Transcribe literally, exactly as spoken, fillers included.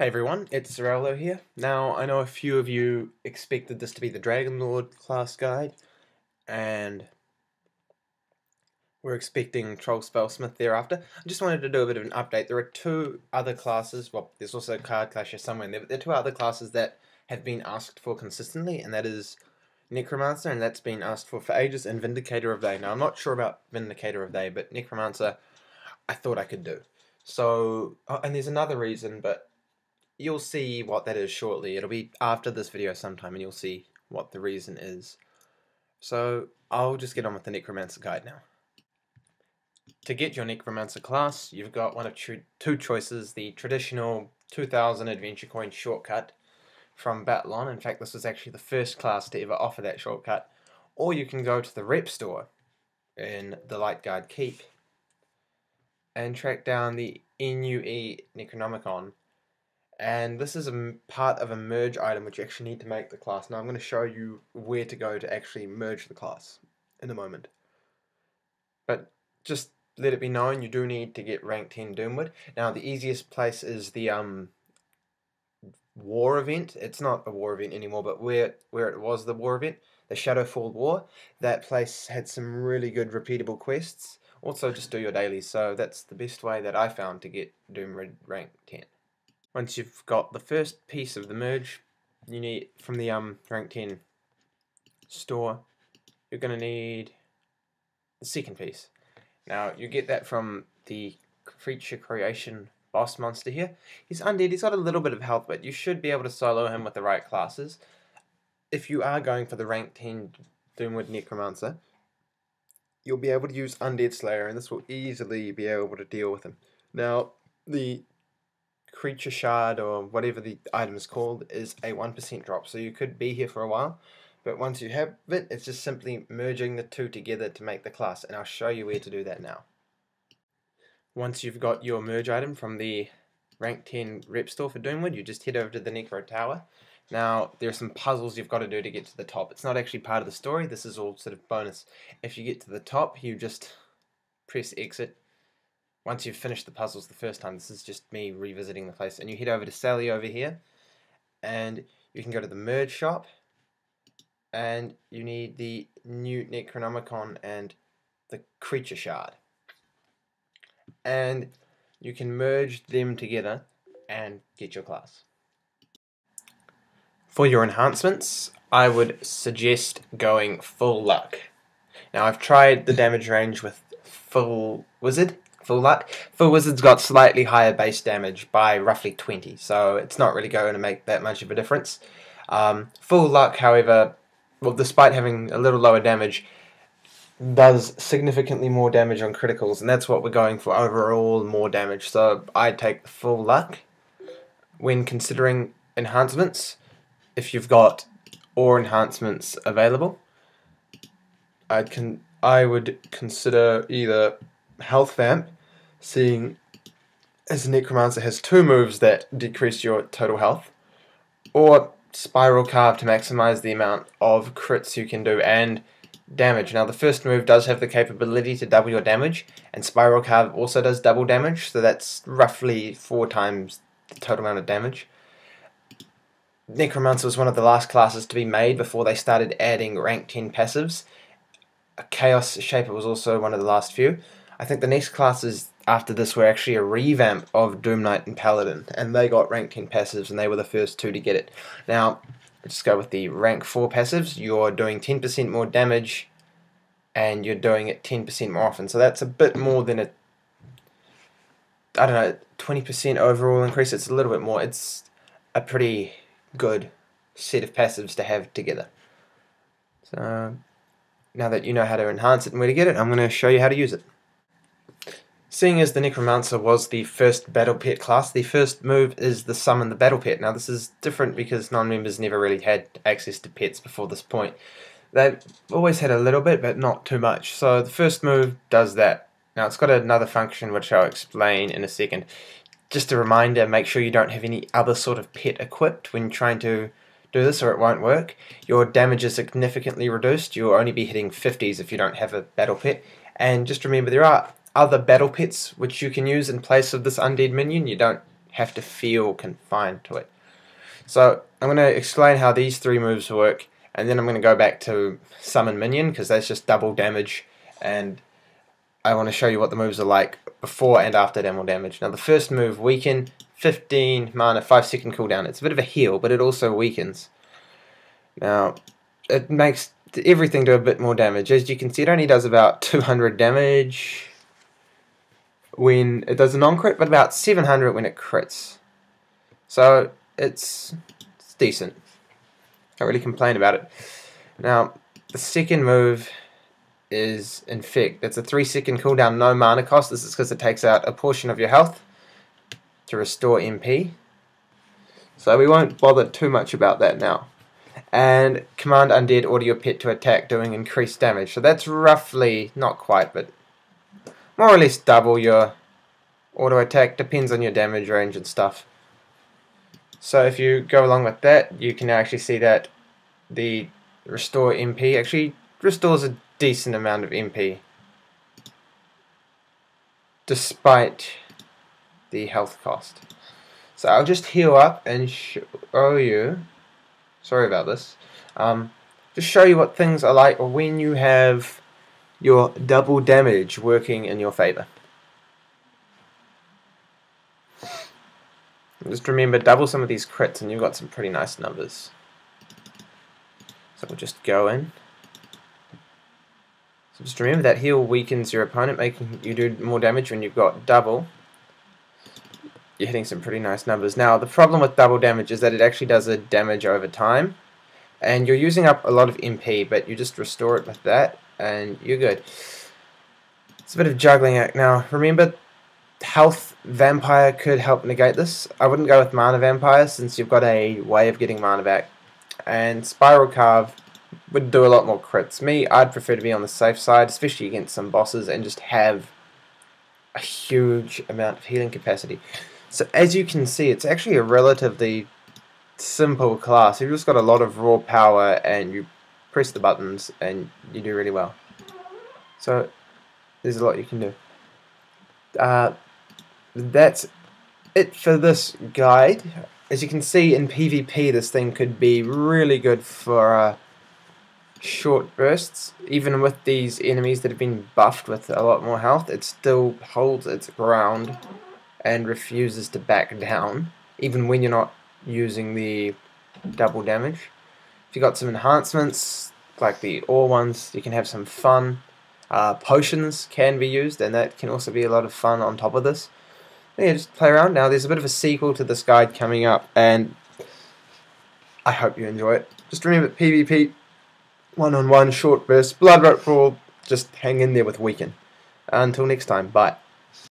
Hey everyone, it's Zereldo here. Now, I know a few of you expected this to be the Dragonlord class guide, and we're expecting Troll Spellsmith thereafter. I just wanted to do a bit of an update. There are two other classes, well, there's also Card Clasher somewhere in there, but there are two other classes that have been asked for consistently, and that is Necromancer, and that's been asked for for ages, and Vindicator of Day. Now, I'm not sure about Vindicator of Day, but Necromancer, I thought I could do. So, oh, and there's another reason, but you'll see what that is shortly. It'll be after this video sometime and you'll see what the reason is. So I'll just get on with the Necromancer guide now. To get your Necromancer class, you've got one of two choices, the traditional two thousand Adventure Coin shortcut from Batlon. In fact, this was actually the first class to ever offer that shortcut. Or you can go to the rep store in the Lightguard Keep and track down the N U E Necronomicon. And this is a part of a merge item which you actually need to make the class. Now I'm going to show you where to go to actually merge the class in a moment. But just let it be known, you do need to get rank ten Doomwood. Now the easiest place is the um war event. It's not a war event anymore, but where where it was the war event, the Shadowfall War. That place had some really good repeatable quests. Also just do your dailies, so that's the best way that I found to get Doomwood rank ten. Once you've got the first piece of the merge, you need from the um rank ten store, you're gonna need the second piece. Now you get that from the creature creation boss monster here. He's undead. He's got a little bit of health, but you should be able to solo him with the right classes. If you are going for the rank ten Doomwood Necromancer, you'll be able to use Undead Slayer, and this will easily be able to deal with him. Now the creature shard or whatever the item is called is a one percent drop, so you could be here for a while, but once you have it, it's just simply merging the two together to make the class, and I'll show you where to do that now. Once you've got your merge item from the rank ten rep store for Doomwood, you just head over to the Necro Tower. Now there are some puzzles you've got to do to get to the top. It's not actually part of the story, this is all sort of bonus. If you get to the top, you just press exit. Once you've finished the puzzles the first time, this is just me revisiting the place, and you head over to Sally over here, and you can go to the merge shop, and you need the new Necronomicon and the creature shard, and you can merge them together and get your class. For your enhancements, I would suggest going full luck. Now I've tried the damage range with full wizard. Full luck. Full wizard's got slightly higher base damage by roughly twenty, so it's not really going to make that much of a difference. Um, full luck, however, well, despite having a little lower damage, does significantly more damage on criticals, and that's what we're going for overall, more damage. So I'd take the full luck when considering enhancements, if you've got or enhancements available. I'd con I would consider either health vamp, seeing as the Necromancer has two moves that decrease your total health, or Spiral Carve to maximize the amount of crits you can do and damage. Now the first move does have the capability to double your damage, and Spiral Carve also does double damage, so that's roughly four times the total amount of damage. Necromancer was one of the last classes to be made before they started adding rank ten passives. Chaos Shaper was also one of the last few. I think the next classes after this were actually a revamp of Doom Knight and Paladin, and they got rank ten passives, and they were the first two to get it. Now, let's go with the rank four passives. You're doing ten percent more damage, and you're doing it ten percent more often. So that's a bit more than a, I don't know, twenty percent overall increase. It's a little bit more. It's a pretty good set of passives to have together. So, now that you know how to enhance it and where to get it, I'm going to show you how to use it. Seeing as the Necromancer was the first Battle Pet class, the first move is the Summon the Battle Pet. Now this is different because non-members never really had access to pets before this point. They've always had a little bit, but not too much. So the first move does that. Now it's got another function which I'll explain in a second. Just a reminder, make sure you don't have any other sort of pet equipped when trying to do this or it won't work. Your damage is significantly reduced, you'll only be hitting fifties if you don't have a Battle Pet. And just remember there are other battle pets which you can use in place of this undead minion. You don't have to feel confined to it. So I'm going to explain how these three moves work, and then I'm going to go back to Summon Minion, because that's just double damage, and I want to show you what the moves are like before and after damage damage. Now the first move, Weaken, fifteen mana, five second cooldown. It's a bit of a heal, but it also weakens. Now it makes everything do a bit more damage. As you can see, it only does about two hundred damage when it does a non-crit, but about seven hundred when it crits. So it's, it's decent. Can't really complain about it. Now the second move is Infect. That's a three second cooldown, no mana cost. This is because it takes out a portion of your health to restore M P. So we won't bother too much about that now. And Command Undead, order your pet to attack, doing increased damage. So that's roughly, not quite, but more or less double your auto attack. Depends on your damage range and stuff. So if you go along with that, you can actually see that the Restore M P actually restores a decent amount of M P despite the health cost. So I'll just heal up and show you, sorry about this, um, just show you what things are like when you have your double damage working in your favor. Just remember, double some of these crits and you've got some pretty nice numbers. So we'll just go in. So just remember that heal weakens your opponent, making you do more damage when you've got double. You're hitting some pretty nice numbers. Now the problem with double damage is that it actually does a damage over time, and you're using up a lot of M P, but you just restore it with that and you're good. It's a bit of juggling act. Now remember, health vampire could help negate this. I wouldn't go with mana vampire, since you've got a way of getting mana back, and spiral carve would do a lot more crits. Me, I'd prefer to be on the safe side, especially against some bosses, and just have a huge amount of healing capacity. So as you can see, it's actually a relatively simple class. You've just got a lot of raw power and you press the buttons and you do really well. So there's a lot you can do. Uh, that's it for this guide. As you can see, in PvP this thing could be really good for uh, short bursts. Even with these enemies that have been buffed with a lot more health, it still holds its ground and refuses to back down, even when you're not using the double damage. If you got some enhancements, like the ore ones, you can have some fun. Uh, potions can be used, and that can also be a lot of fun on top of this. Yeah, just play around. Now there's a bit of a sequel to this guide coming up, and I hope you enjoy it. Just remember, PvP, one-on-one, short burst, blood rope brawl, just hang in there with Weaken. Until next time, bye.